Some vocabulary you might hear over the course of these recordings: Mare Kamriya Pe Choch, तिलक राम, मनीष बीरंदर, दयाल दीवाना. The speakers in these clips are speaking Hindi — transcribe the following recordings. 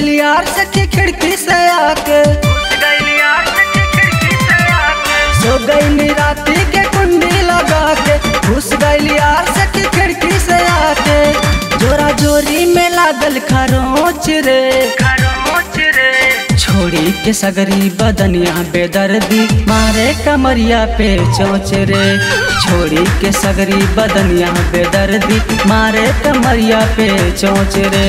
गईली यार सखी खिड़की से आके, सो गईली राती के कुंडी लगा के, घुस गईली यार सखी खिड़की से आके। जोरा जोरी में लागल खरोंच रे, छोड़ी के सगरी बदनिया बेदर्दी मारे कमरिया पे चोच रे। छोड़ी के सगरी बदनिया बेदर्दी मारे कमरिया पे चोच रे।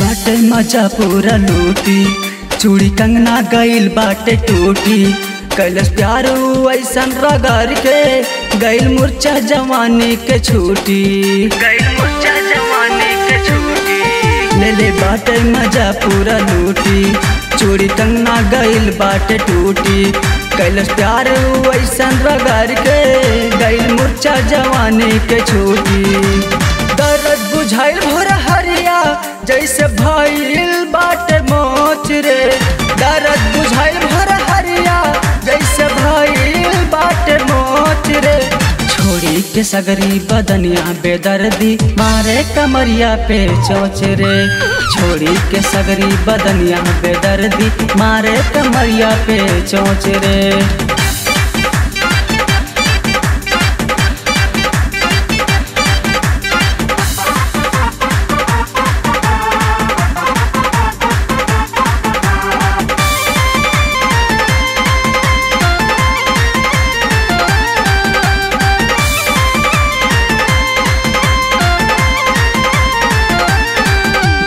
बाटे मजा पूरा लूटी, चूड़ी कंगना गईल बाटे टूटी, कैलस प्यार ऐसन रगड़ के गईल मूर्छा जवानी के छूटी, गईल मूर्छा जवानी के छूटी। ले ले बाटे मजा पूरा लूटी, चूड़ी कंगना गईल बाटे टूटी, कैलस प्यार ऐसन रगड़ के गईल मूर्छा जवानी के छूटी। दर्द बुझाइल भोर हरिया जैसे भइल बाटे मोच रे, दर्द बुझाइल भोर हरिया जैसे भइल बाटे मोच रे। छोड़ी के सगरी बदनिया बेदर्दी मारे कमरिया पे चोच रे। छोड़ी के सगरी बदनिया बेदर्दी मारे कमरिया पे चोच रे।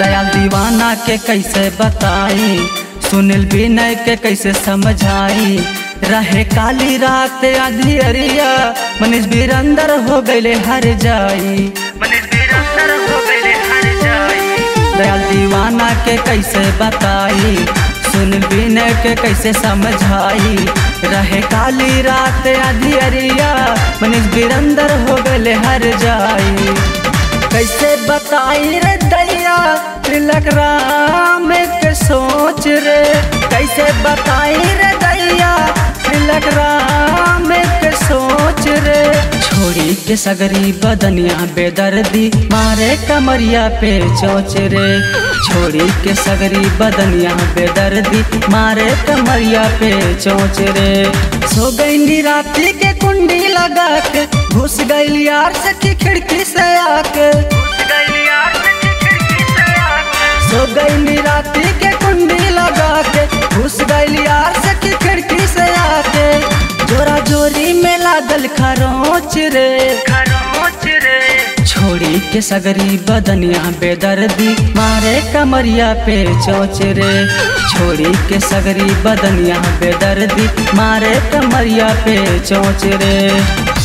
दयाल दीवाना के कैसे बताई, सुनील विनय के कैसे समझाई, रहे काली रात अंधियरिया मनीष बीरंदर हो गए हर जाई, मनीष बीरंदर हो गए हर जाई। दयाल दीवाना के कैसे बताई, सुनील विनय के कैसे समझाई, रहे काली रात अंधियरिया मनीष बीरंदर हो गए हर जाई। कैसे बताई रे दैया तिलक राम के सोच रे, कैसे बताई रे दैया तिलक राम के सोच रे। छोड़ी के सगरी बदनिया बेदर्दी मारे कमरिया पे चोच रे। छोड़ी के सगरी बदनिया बेदर्दी मारे कमरिया पे चोच रे। सो गई राती के कुंडी लगा के, घुस गईल यार सखी खिड़की से आके, सो गईल राती के कुंडी लगा के, घुस गईल यार सखी खिड़की से आके। जोरा जोरी में लागल खरोंच रे, छोड़ी के सगरी बदनिया बेदर्दी मारे कमरिया पे चोच रे। छोड़ी के सगरी बदनिया बेदर्दी मारे कमरिया पे चोच रे।